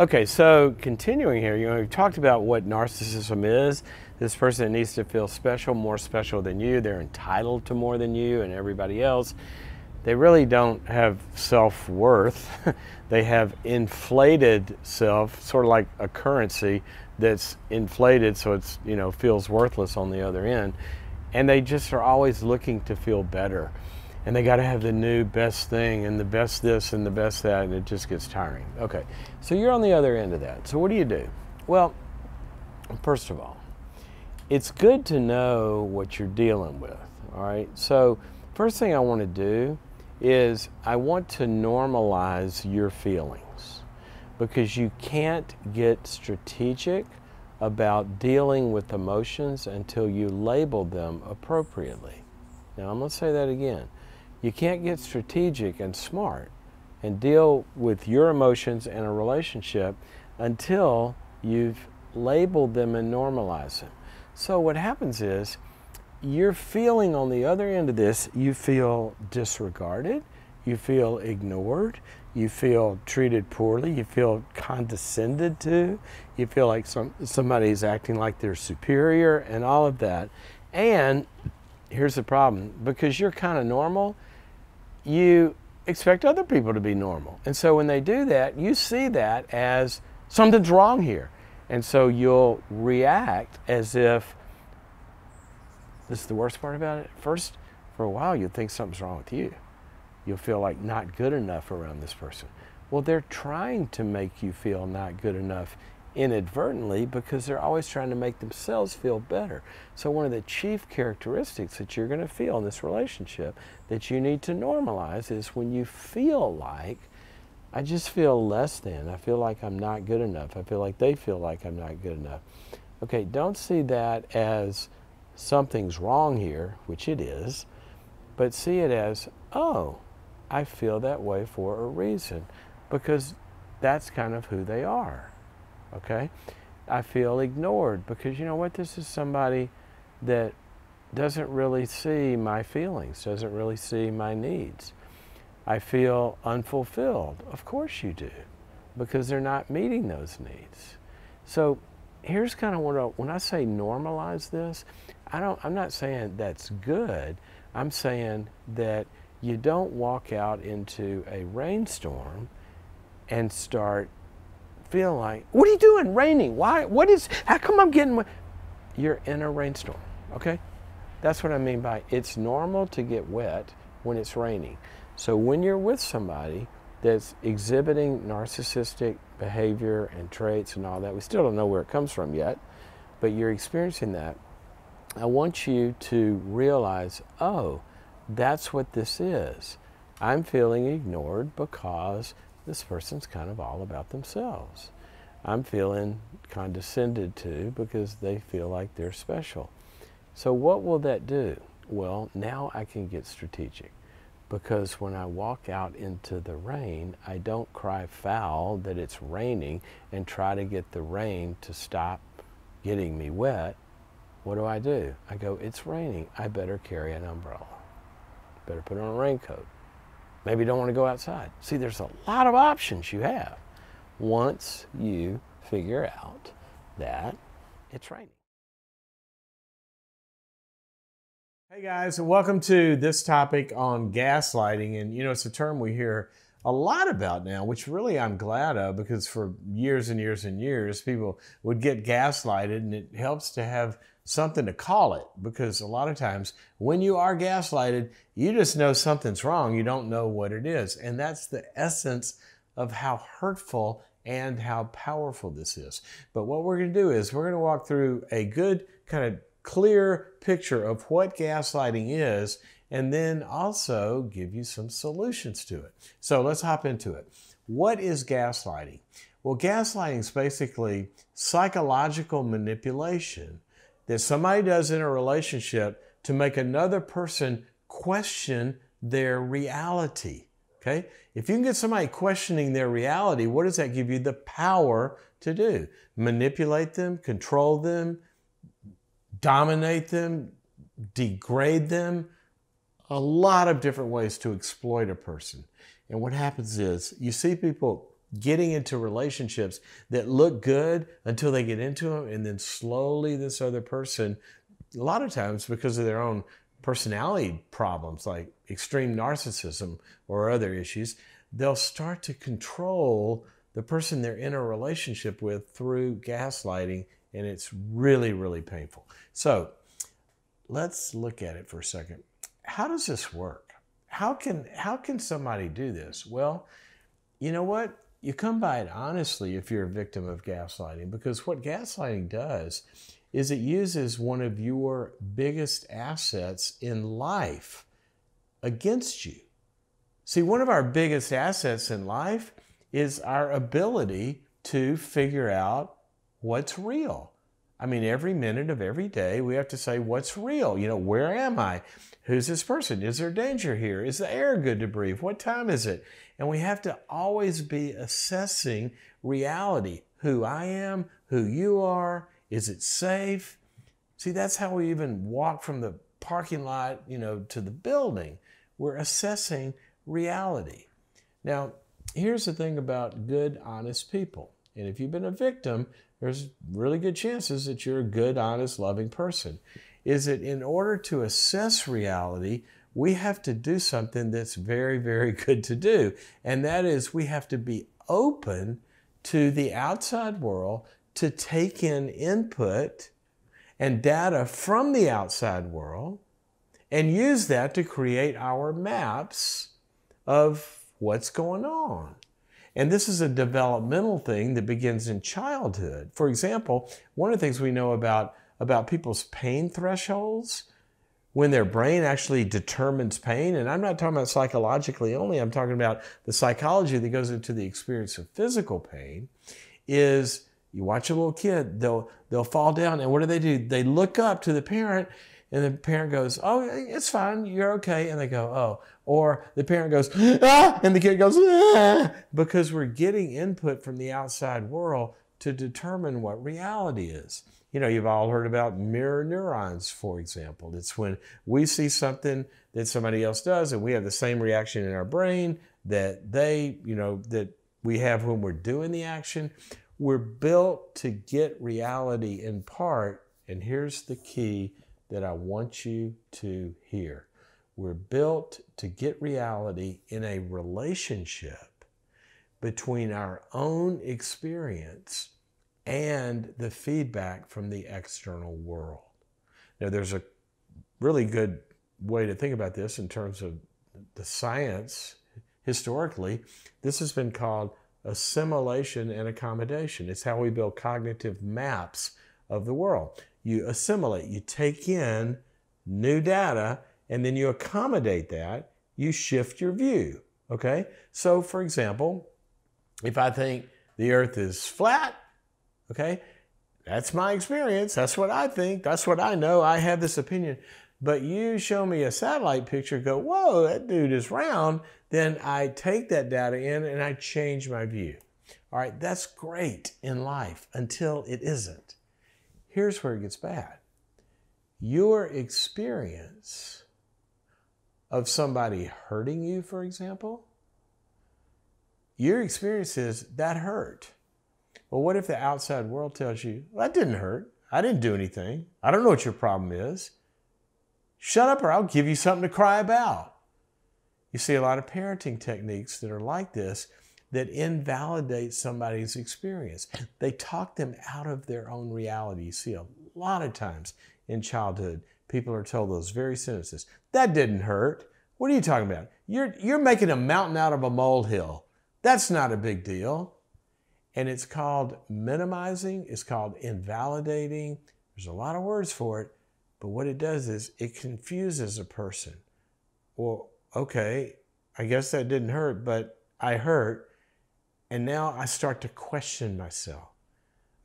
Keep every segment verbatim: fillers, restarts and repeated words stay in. Okay, so continuing here, you know, we've talked about what narcissism is. This person needs to feel special, more special than you. They're entitled to more than you and everybody else. They really don't have self-worth. They have inflated self, sort of like a currency that's inflated so it's, you know, feels worthless on the other end. And they just are always looking to feel better. And they got to have the new best thing and the best this and the best that, and it just gets tiring. Okay, so you're on the other end of that. So what do you do? Well, first of all, it's good to know what you're dealing with, all right? So first thing I want to do is I want to normalize your feelings, because you can't get strategic about dealing with emotions until you label them appropriately. Now, I'm going to say that again. You can't get strategic and smart and deal with your emotions in a relationship until you've labeled them and normalized them. So what happens is you're feeling on the other end of this, you feel disregarded, you feel ignored, you feel treated poorly, you feel condescended to, you feel like some, somebody's acting like they're superior and all of that. And here's the problem, because you're kind of normal, you expect other people to be normal. And so when they do that, you see that as something's wrong here. And so you'll react as if, this is the worst part about it, first, for a while you'll think something's wrong with you. You'll feel like not good enough around this person. Well, they're trying to make you feel not good enough inadvertently, because they're always trying to make themselves feel better. So one of the chief characteristics that you're going to feel in this relationship that you need to normalize is when you feel like, I just feel less than, I feel like I'm not good enough, I feel like they feel like I'm not good enough. Okay, don't see that as something's wrong here, which it is, but see it as, oh, I feel that way for a reason, because that's kind of who they are. Okay, I feel ignored because, you know what, this is somebody that doesn't really see my feelings, doesn't really see my needs. I feel unfulfilled. Of course you do, because they're not meeting those needs. So here's kind of what I, when I say normalize this, I don't, I'm not saying that's good. I'm saying that you don't walk out into a rainstorm and start feel like, what are you doing raining? Why, what is, how come I'm getting, you're in a rainstorm, okay? That's what I mean by it's normal to get wet when it's raining. So when you're with somebody that's exhibiting narcissistic behavior and traits and all that, we still don't know where it comes from yet, but you're experiencing that, I want you to realize, oh, that's what this is. I'm feeling ignored because this person's kind of all about themselves. I'm feeling condescended to because they feel like they're special. So what will that do? Well, now I can get strategic, because when I walk out into the rain, I don't cry foul that it's raining and try to get the rain to stop getting me wet. What do I do? I go, it's raining. I better carry an umbrella. Better put on a raincoat. Maybe you don't want to go outside. See, there's a lot of options you have once you figure out that it's raining. Hey guys, welcome to this topic on gaslighting. And you know, it's a term we hear a lot about now, which really I'm glad of, because for years and years and years, people would get gaslighted, and it helps to have something to call it, because a lot of times when you are gaslighted, you just know something's wrong. You don't know what it is. And that's the essence of how hurtful and how powerful this is. But what we're going to do is we're going to walk through a good kind of clear picture of what gaslighting is, and then also give you some solutions to it. So let's hop into it. What is gaslighting? Well, gaslighting is basically psychological manipulation that somebody does in a relationship to make another person question their reality, okay? If you can get somebody questioning their reality, what does that give you the power to do? Manipulate them, control them, dominate them, degrade them, a lot of different ways to exploit a person. And what happens is you see people getting into relationships that look good until they get into them, and then slowly this other person, a lot of times because of their own personality problems like extreme narcissism or other issues, they'll start to control the person they're in a relationship with through gaslighting, and it's really, really painful. So let's look at it for a second. How does this work? How can, how can somebody do this? Well, you know what? You come by it honestly if you're a victim of gaslighting, because what gaslighting does is it uses one of your biggest assets in life against you. See, one of our biggest assets in life is our ability to figure out what's real. I mean, every minute of every day, we have to say, what's real? You know, where am I? Who's this person? Is there danger here? Is the air good to breathe? What time is it? And we have to always be assessing reality, who I am, who you are. Is it safe? See, that's how we even walk from the parking lot, you know, to the building. We're assessing reality. Now, here's the thing about good, honest people. And if you've been a victim, there's really good chances that you're a good, honest, loving person. Is that in order to assess reality, we have to do something that's very, very good to do. And that is, we have to be open to the outside world to take in input and data from the outside world and use that to create our maps of what's going on. And this is a developmental thing that begins in childhood. For example, one of the things we know about, about people's pain thresholds, when their brain actually determines pain, and I'm not talking about psychologically only, I'm talking about the psychology that goes into the experience of physical pain, is you watch a little kid, they'll, they'll fall down, and what do they do? They look up to the parent, and the parent goes, oh, it's fine, you're okay, and they go, oh. Or the parent goes, ah, and the kid goes, ah, because we're getting input from the outside world to determine what reality is. You know, you've all heard about mirror neurons, for example. It's when we see something that somebody else does, and we have the same reaction in our brain that they, you know, that we have when we're doing the action. We're built to get reality in part, and here's the key that I want you to hear. We're built to get reality in a relationship between our own experience and the feedback from the external world. Now, there's a really good way to think about this in terms of the science. Historically, this has been called assimilation and accommodation. It's how we build cognitive maps of the world. You assimilate, you take in new data, and then you accommodate that, you shift your view, okay? So for example, if I think the earth is flat, okay, that's my experience, that's what I think, that's what I know, I have this opinion. But you show me a satellite picture, go, whoa, that dude is round, then I take that data in and I change my view. All right, that's great in life until it isn't. Here's where it gets bad. Your experience of somebody hurting you, for example, your experience is that hurt. Well, what if the outside world tells you, well, that didn't hurt, I didn't do anything, I don't know what your problem is. Shut up or I'll give you something to cry about. You see a lot of parenting techniques that are like this that invalidate somebody's experience. They talk them out of their own reality. You see a lot of times in childhood, people are told those very sentences. That didn't hurt. What are you talking about? You're, you're making a mountain out of a molehill. That's not a big deal. And it's called minimizing. It's called invalidating. There's a lot of words for it. But what it does is it confuses a person. Well, okay, I guess that didn't hurt, but I hurt. And now I start to question myself.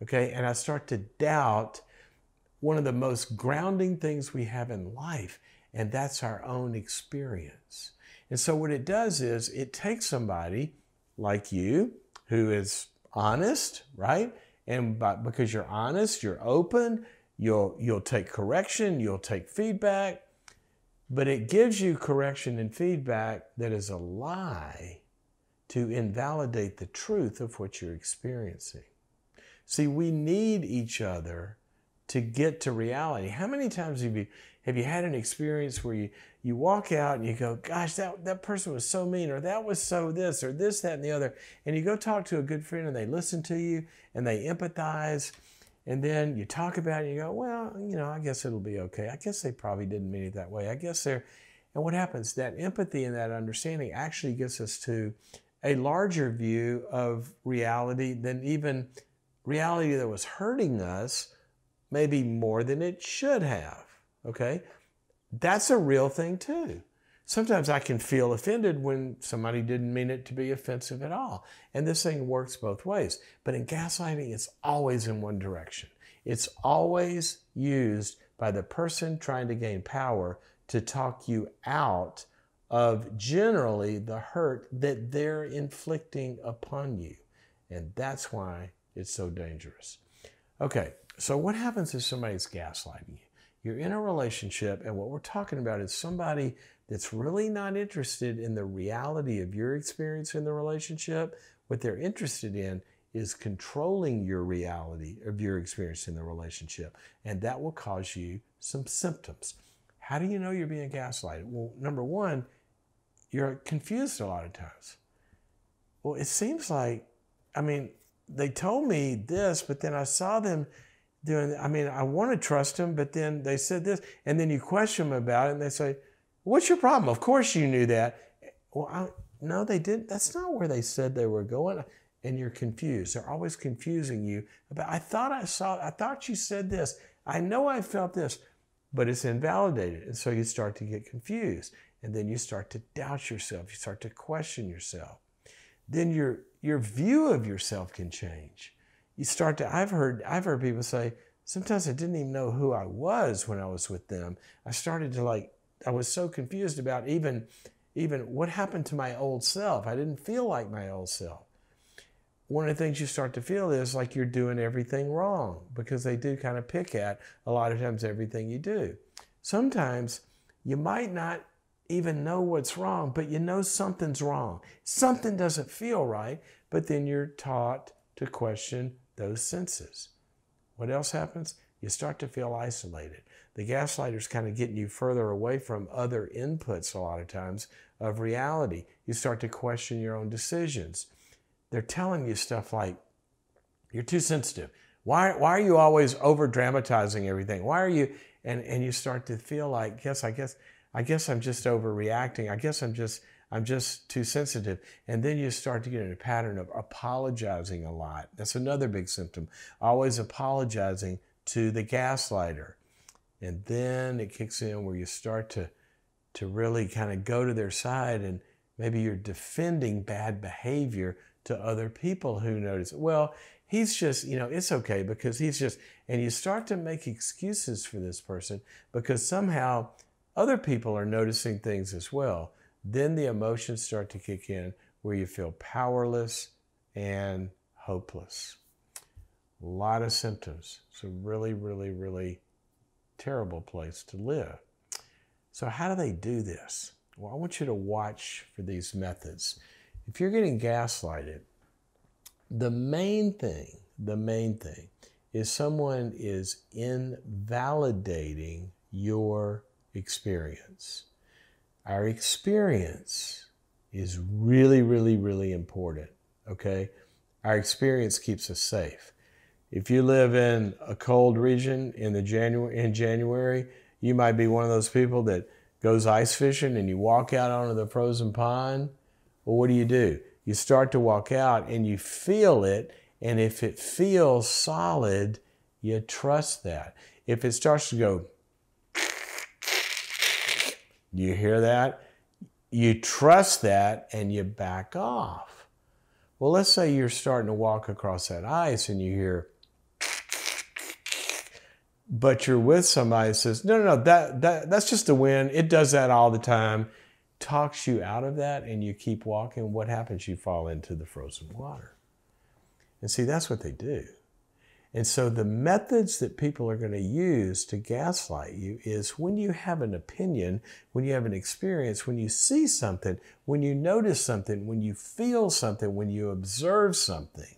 Okay, and I start to doubt one of the most grounding things we have in life, and that's our own experience. And so what it does is it takes somebody like you who is honest, right? And by, because you're honest, you're open, You'll, you'll take correction, you'll take feedback, but it gives you correction and feedback that is a lie to invalidate the truth of what you're experiencing. See, we need each other to get to reality. How many times have you, have you had an experience where you, you walk out and you go, gosh, that, that person was so mean, or that was so this, or this, that, and the other. And you go talk to a good friend and they listen to you and they empathize. And then you talk about it and you go, well, you know, I guess it'll be okay. I guess they probably didn't mean it that way. I guess they're, and what happens? That empathy and that understanding actually gets us to a larger view of reality than even reality that was hurting us, maybe more than it should have, okay? That's a real thing too. Sometimes I can feel offended when somebody didn't mean it to be offensive at all. And this thing works both ways. But in gaslighting, it's always in one direction. It's always used by the person trying to gain power to talk you out of generally the hurt that they're inflicting upon you. And that's why it's so dangerous. Okay, so what happens if somebody's gaslighting you? You're in a relationship, and what we're talking about is somebody that's really not interested in the reality of your experience in the relationship. What they're interested in is controlling your reality of your experience in the relationship, and that will cause you some symptoms. How do you know you're being gaslighted? Well, number one, you're confused a lot of times. Well, it seems like, I mean, they told me this, but then I saw them doing, I mean, I want to trust them, but then they said this, and then you question them about it, and they say, what's your problem? Of course you knew that. Well, I, no, they didn't. That's not where they said they were going. And you're confused. They're always confusing you about, I thought I saw, I thought you said this. I know I felt this, but it's invalidated. And so you start to get confused. And then you start to doubt yourself. You start to question yourself. Then your, your view of yourself can change. You start to, I've heard, I've heard people say, sometimes I didn't even know who I was when I was with them. I started to like, I was so confused about even, even what happened to my old self. I didn't feel like my old self. One of the things you start to feel is like you're doing everything wrong, because they do kind of pick at a lot of times everything you do. Sometimes you might not even know what's wrong, but you know something's wrong. Something doesn't feel right, but then you're taught to question those senses. What else happens? You start to feel isolated. The gaslighter's kind of getting you further away from other inputs a lot of times of reality. You start to question your own decisions. They're telling you stuff like, you're too sensitive. Why, why are you always over-dramatizing everything? Why are you, and, and you start to feel like, yes, I guess, I guess I'm just overreacting. I guess I'm just, I'm just too sensitive. And then you start to get in a pattern of apologizing a lot. That's another big symptom. Always apologizing to the gaslighter. And then it kicks in where you start to, to really kind of go to their side, and maybe you're defending bad behavior to other people who notice, well, he's just, you know, it's okay because he's just, and you start to make excuses for this person because somehow other people are noticing things as well. Then the emotions start to kick in where you feel powerless and hopeless. A lot of symptoms. It's a really, really, really terrible place to live. So how do they do this? Well, I want you to watch for these methods. If you're getting gaslighted, the main thing, the main thing is someone is invalidating your experience. Our experience is really, really, really important, okay? Our experience keeps us safe. If you live in a cold region in the January, in January, you might be one of those people that goes ice fishing and you walk out onto the frozen pond. Well, what do you do? You start to walk out and you feel it. And if it feels solid, you trust that. If it starts to go, you hear that? You trust that and you back off. Well, let's say you're starting to walk across that ice and you hear, but you're with somebody that says, no, no, no, that, that, that's just the wind. It does that all the time. Talks you out of that and you keep walking. What happens? You fall into the frozen water. And see, that's what they do. And so the methods that people are going to use to gaslight you is when you have an opinion, when you have an experience, when you see something, when you notice something, when you feel something, when you observe something,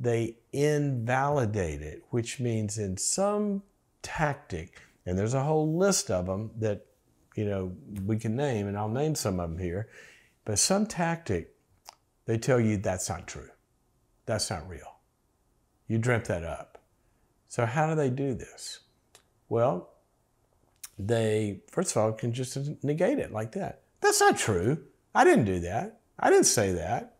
they invalidate it, which means in some tactic, and there's a whole list of them that, you know, we can name, and I'll name some of them here, but some tactic, they tell you that's not true. That's not real. You dreamt that up. So how do they do this? Well, they, first of all, can just negate it like that. That's not true. I didn't do that. I didn't say that.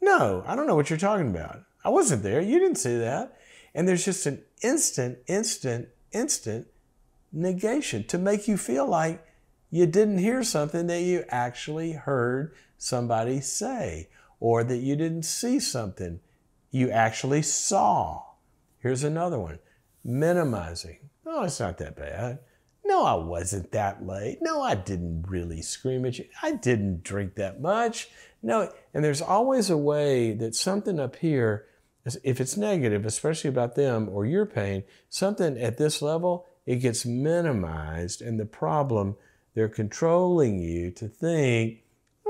No, I don't know what you're talking about. I wasn't there. You didn't see that. And there's just an instant, instant, instant negation to make you feel like you didn't hear something that you actually heard somebody say, or that you didn't see something you actually saw. Here's another one. Minimizing. Oh, it's not that bad. No, I wasn't that late. No, I didn't really scream at you. I didn't drink that much. No, and there's always a way that something up here, if it's negative, especially about them or your pain, something at this level, it gets minimized, and the problem, they're controlling you to think,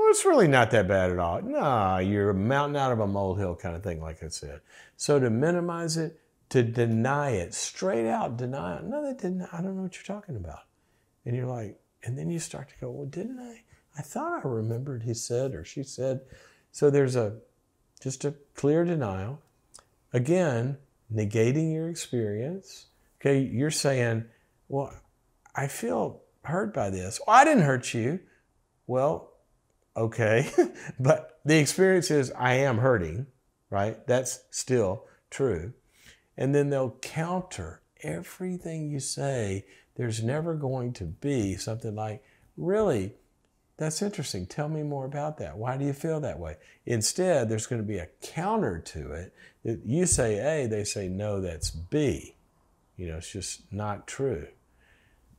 it's really not that bad at all. Nah, you're a mountain out of a molehill kind of thing, like I said. So to minimize it, to deny it, straight out deny it. No, they didn't. I don't know what you're talking about. And you're like, and then you start to go, well, didn't I? I thought I remembered he said or she said. So there's a just a clear denial. Again, negating your experience. Okay, you're saying, well, I feel hurt by this. Well, I didn't hurt you. Well, okay, but the experience is I am hurting, right? That's still true. And then they'll counter everything you say. There's never going to be something like, really, that's interesting. Tell me more about that. Why do you feel that way? Instead, there's going to be a counter to it. You say A, they say, no, that's B. You know, it's just not true.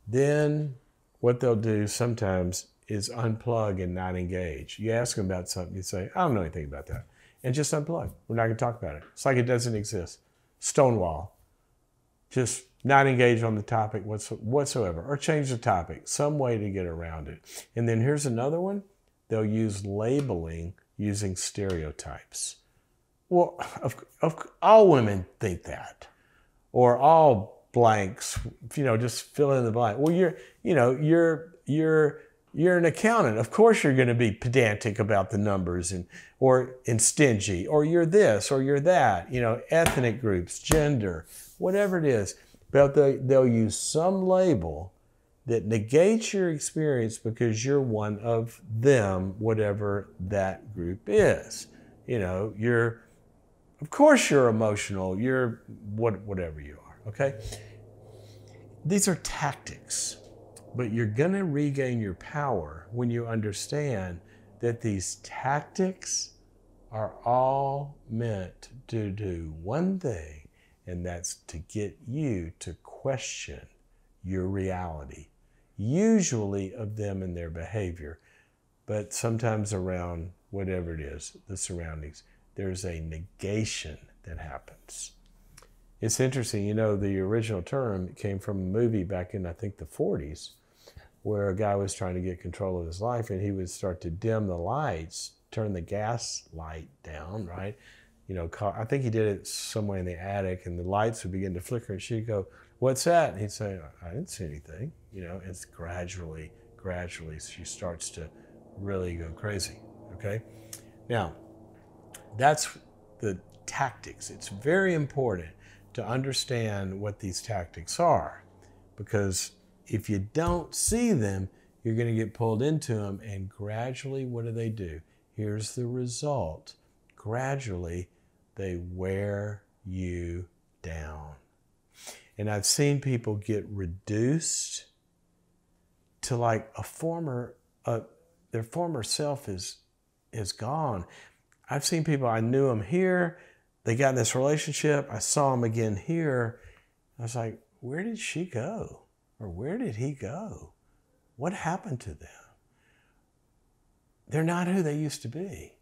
Then what they'll do sometimes is unplug and not engage. You ask them about something, you say, I don't know anything about that. And just unplug. We're not gonna talk about it. It's like it doesn't exist. Stonewall. Just not engage on the topic whatsoever, or change the topic, some way to get around it. And then here's another one. They'll use labeling using stereotypes. Well, of, of, all women think that, or all blanks, you know, just fill in the blank. Well, you're, you know, you're, you're, You're an accountant. Of course you're going to be pedantic about the numbers and or and stingy, or you're this or you're that, you know, ethnic groups, gender, whatever it is. But they, they'll use some label that negates your experience because you're one of them, whatever that group is. You know, you're, of course you're emotional, you're what, whatever you are, okay? These are tactics. But you're going to regain your power when you understand that these tactics are all meant to do one thing, and that's to get you to question your reality, usually of them and their behavior, but sometimes around whatever it is, the surroundings, there's a negation that happens. It's interesting, you know, the original term came from a movie back in, I think, the forties. Where a guy was trying to get control of his life, and he would start to dim the lights, turn the gas light down, right? You know, I think he did it somewhere in the attic, and the lights would begin to flicker, and she'd go, what's that? And he'd say, I didn't see anything. You know, it's gradually, gradually, she starts to really go crazy, okay? Now, that's the tactics. It's very important to understand what these tactics are, because if you don't see them, you're going to get pulled into them, and gradually, what do they do? Here's the result. Gradually, they wear you down. And I've seen people get reduced to like a former, uh, their former self is, is gone. I've seen people, I knew them here, they got in this relationship, I saw them again here. I was like, where did she go? Or where did he go? What happened to them? They're not who they used to be.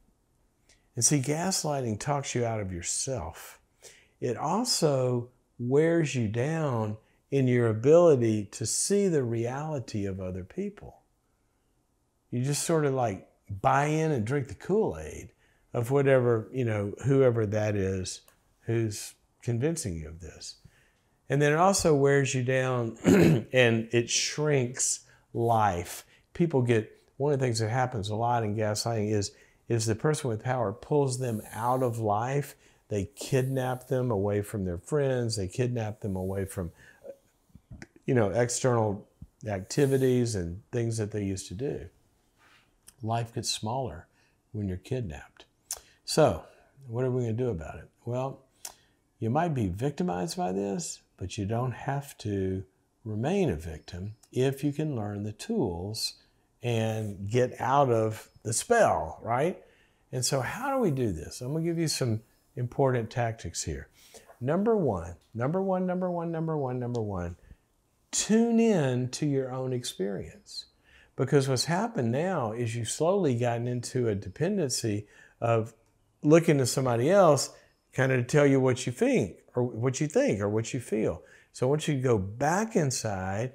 And see, gaslighting talks you out of yourself. it also wears you down in your ability to see the reality of other people. You just sort of like buy in and drink the Kool-Aid of whatever, you know, whoever that is who's convincing you of this. And then it also wears you down and it shrinks life. People get, one of the things that happens a lot in gaslighting is, is the person with power pulls them out of life. They kidnap them away from their friends. They kidnap them away from, you know, external activities and things that they used to do. Life gets smaller when you're kidnapped. So what are we going to do about it? Well, you might be victimized by this, but you don't have to remain a victim if you can learn the tools and get out of the spell, right? And so how do we do this? I'm going to give you some important tactics here. Number one, number one, number one, number one, number one, tune in to your own experience. Because what's happened now is you've slowly gotten into a dependency of looking to somebody else kind of to tell you what you think or what you think or what you feel. So I want you to go back inside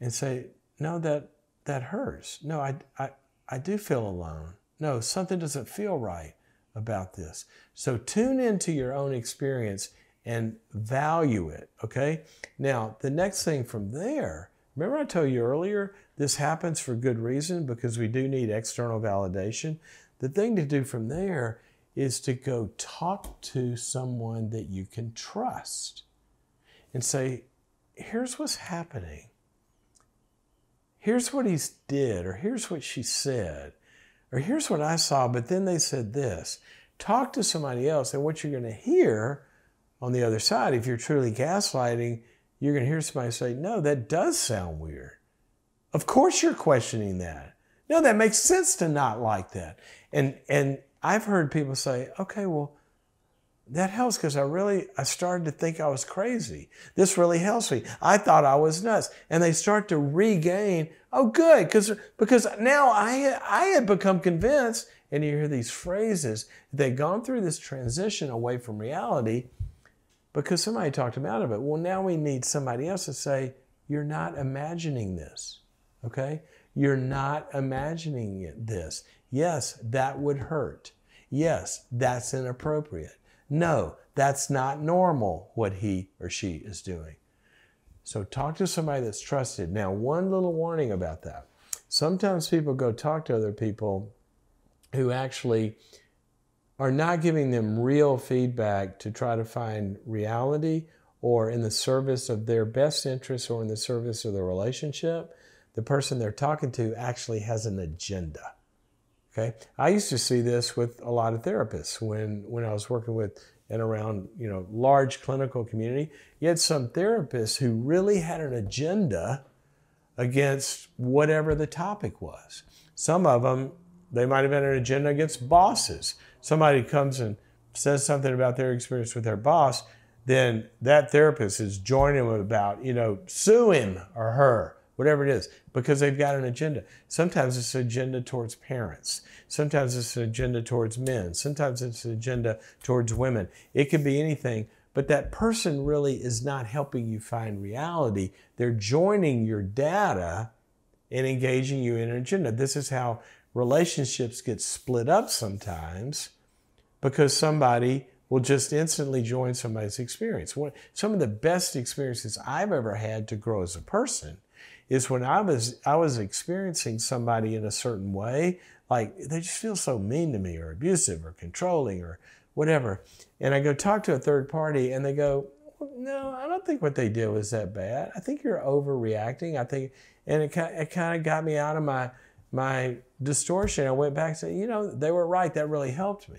and say, no, that, that hurts. No, I, I, I do feel alone. No, something doesn't feel right about this. So tune into your own experience and value it, okay? Now, the next thing from there, remember I told you earlier, this happens for good reason because we do need external validation. The thing to do from there is to go talk to someone that you can trust and say, here's what's happening. Here's what he did, or here's what she said, or here's what I saw, but then they said this. Talk to somebody else, and what you're going to hear on the other side, if you're truly gaslighting, you're going to hear somebody say, no, that does sound weird. Of course you're questioning that. No, that makes sense to not like that. And, and I've heard people say, okay, well, that helps because I really, I started to think I was crazy. This really helps me. I thought I was nuts. And they start to regain, oh, good, because because now I, I had become convinced, and you hear these phrases, they've gone through this transition away from reality because somebody talked them out of it. Well, now we need somebody else to say, you're not imagining this, okay? You're not imagining it, this. Yes, that would hurt. Yes, that's inappropriate. No, that's not normal what he or she is doing. So talk to somebody that's trusted. Now, one little warning about that. Sometimes people go talk to other people who actually are not giving them real feedback to try to find reality or in the service of their best interests or in the service of the relationship. The person they're talking to actually has an agenda. Okay, I used to see this with a lot of therapists when, when I was working with and around, you know, large clinical community. You had some therapists who really had an agenda against whatever the topic was. Some of them, they might have had an agenda against bosses. Somebody comes and says something about their experience with their boss, then that therapist is joining them about, you know, sue him or her, whatever it is, because they've got an agenda. Sometimes it's an agenda towards parents. Sometimes it's an agenda towards men. Sometimes it's an agenda towards women. It could be anything, but that person really is not helping you find reality. They're joining your data and engaging you in an agenda. This is how relationships get split up sometimes because somebody will just instantly join somebody's experience. Some of the best experiences I've ever had to grow as a person is when I was I was experiencing somebody in a certain way, like they just feel so mean to me or abusive or controlling or whatever. And I go talk to a third party and they go, no, I don't think what they did was that bad. I think you're overreacting. I think, and it, it kind of got me out of my, my distortion. I went back and said, you know, they were right. That really helped me.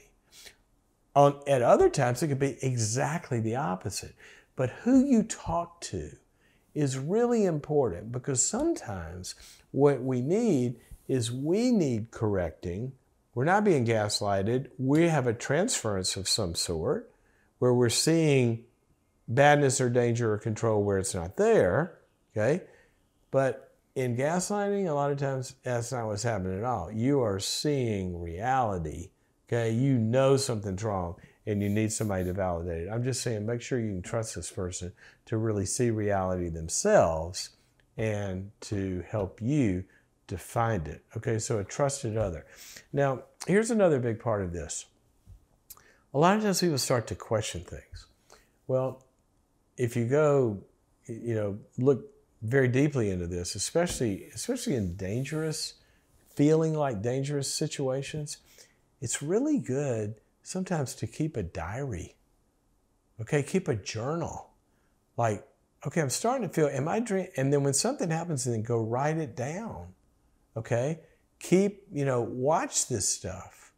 On, at other times, it could be exactly the opposite. But who you talk to is really important because sometimes what we need is we need correcting. We're not being gaslighted. We have a transference of some sort where we're seeing badness or danger or control where it's not there, okay? But in gaslighting, a lot of times that's not what's happening at all. You are seeing reality, okay? You know something's wrong and you need somebody to validate it. I'm just saying, make sure you can trust this person to really see reality themselves and to help you to find it. Okay, so a trusted other. Now, here's another big part of this. A lot of times people start to question things. Well, if you go, you know, look very deeply into this, especially, especially in dangerous, feeling like dangerous situations, it's really good sometimes to keep a diary. Okay, keep a journal. Like, okay, I'm starting to feel, am I dreaming? And then when something happens, then go write it down. Okay, keep, you know, watch this stuff.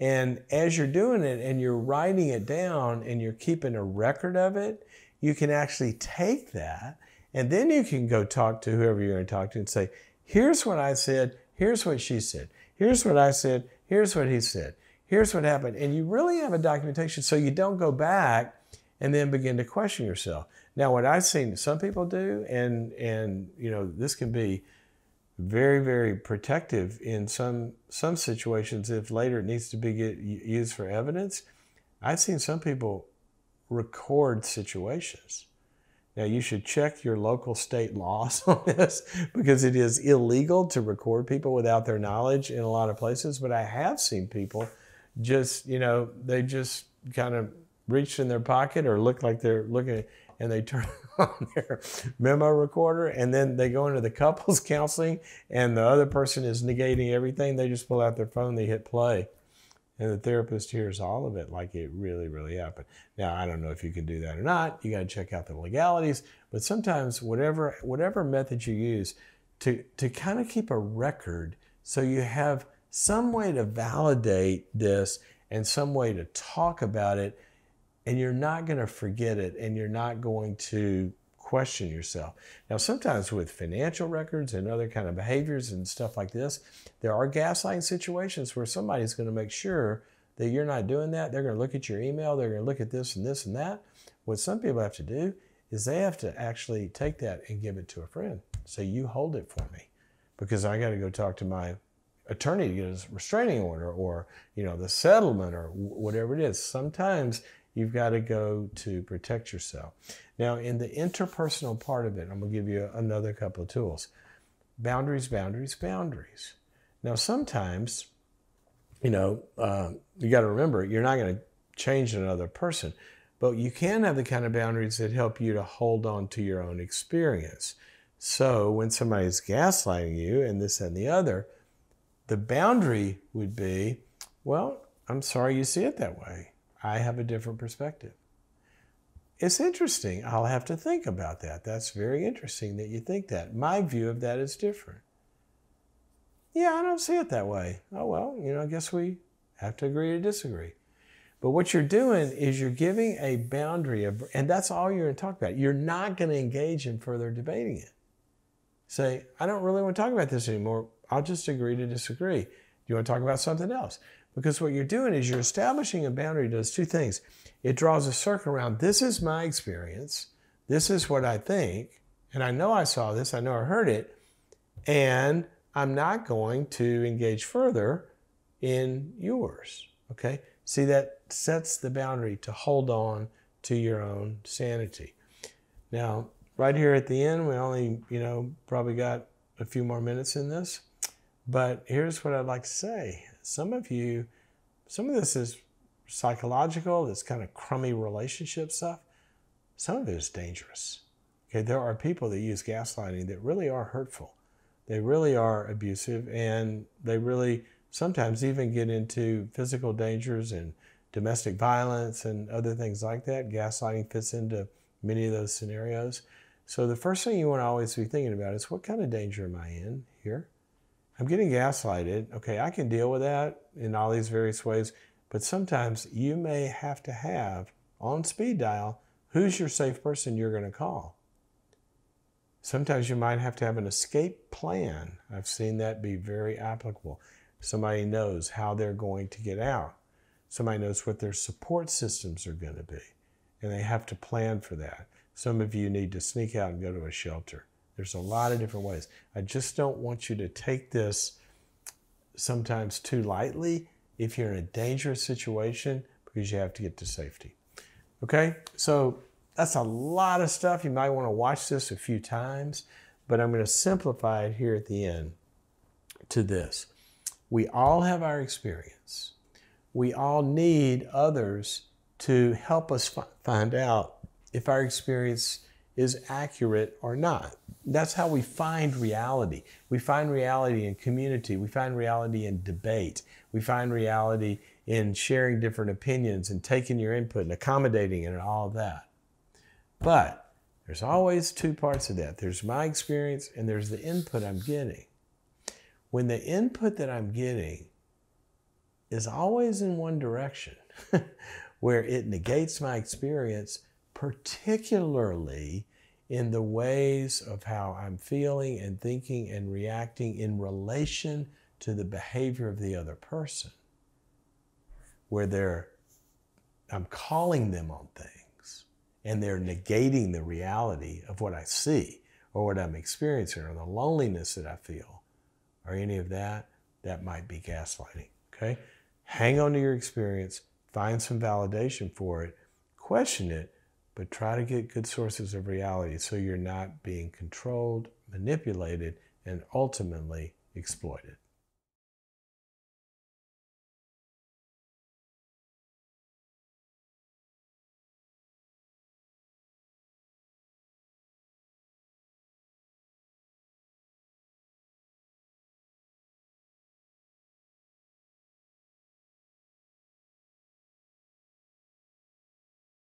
And as you're doing it and you're writing it down and you're keeping a record of it, you can actually take that and then you can go talk to whoever you're going to talk to and say, here's what I said, here's what she said, here's what I said, here's what he said, here's what happened. And you really have a documentation so you don't go back and then begin to question yourself. Now, what I've seen some people do, and, and you know, this can be very, very protective in some, some situations if later it needs to be get, used for evidence. I've seen some people record situations. Now, you should check your local state laws on this because it is illegal to record people without their knowledge in a lot of places. But I have seen people just, you know, they just kind of reached in their pocket or look like they're looking at, and they turn on their memo recorder, and then they go into the couples counseling, and the other person is negating everything. They just pull out their phone, they hit play, and the therapist hears all of it like it really, really happened. Now, I don't know if you can do that or not. You got to check out the legalities, but sometimes whatever whatever method you use to, to kind of keep a record so you have some way to validate this and some way to talk about it, and you're not going to forget it, and you're not going to question yourself. Now, sometimes with financial records and other kind of behaviors and stuff like this, there are gaslighting situations where somebody's going to make sure that you're not doing that. They're going to look at your email. They're going to look at this and this and that. What some people have to do is they have to actually take that and give it to a friend. Say, you hold it for me because I got to go talk to my attorney to get a restraining order or, you know, the settlement or whatever it is. Sometimes you've got to go to protect yourself. Now, in the interpersonal part of it, I'm going to give you another couple of tools. Boundaries, boundaries, boundaries. Now, sometimes, you know, uh, you got to remember, you're not going to change another person, but you can have the kind of boundaries that help you to hold on to your own experience. So when somebody's gaslighting you and this and the other, the boundary would be, well, I'm sorry you see it that way. I have a different perspective. It's interesting. I'll have to think about that. That's very interesting that you think that. My view of that is different. Yeah, I don't see it that way. Oh, well, you know, I guess we have to agree to disagree. But what you're doing is you're giving a boundary, of, and that's all you're going to talk about. You're not going to engage in further debating it. Say, I don't really want to talk about this anymore. I'll just agree to disagree. Do you want to talk about something else? Because what you're doing is you're establishing a boundary does two things. It draws a circle around, this is my experience, this is what I think, and I know I saw this, I know I heard it, and I'm not going to engage further in yours, okay? See, that sets the boundary to hold on to your own sanity. Now, right here at the end, we only, you know, probably got a few more minutes in this, but here's what I'd like to say. Some of you, some of this is psychological, this kind of crummy relationship stuff. Some of it is dangerous. Okay, there are people that use gaslighting that really are hurtful. They really are abusive, and they really sometimes even get into physical dangers and domestic violence and other things like that. Gaslighting fits into many of those scenarios. So the first thing you want to always be thinking about is, what kind of danger am I in here? I'm getting gaslighted. Okay, I can deal with that in all these various ways, but sometimes you may have to have on speed dial who's your safe person you're going to call. Sometimes you might have to have an escape plan. I've seen that be very applicable. Somebody knows how they're going to get out. Somebody knows what their support systems are going to be, and they have to plan for that. Some of you need to sneak out and go to a shelter. There's a lot of different ways. I just don't want you to take this sometimes too lightly if you're in a dangerous situation, because you have to get to safety. Okay, so that's a lot of stuff. You might want to watch this a few times, but I'm going to simplify it here at the end to this. We all have our experience. We all need others to help us find out if our experience is accurate or not. That's how we find reality. We find reality in community. We find reality in debate. We find reality in sharing different opinions and taking your input and accommodating it and all that. But there's always two parts of that. There's my experience and there's the input I'm getting. When the input that I'm getting is always in one direction, where it negates my experience, particularly in the ways of how I'm feeling and thinking and reacting in relation to the behavior of the other person, where they're, I'm calling them on things and they're negating the reality of what I see or what I'm experiencing or the loneliness that I feel or any of that. That might be gaslighting, okay? Hang on to your experience, find some validation for it, question it, but try to get good sources of reality so you're not being controlled, manipulated, and ultimately exploited.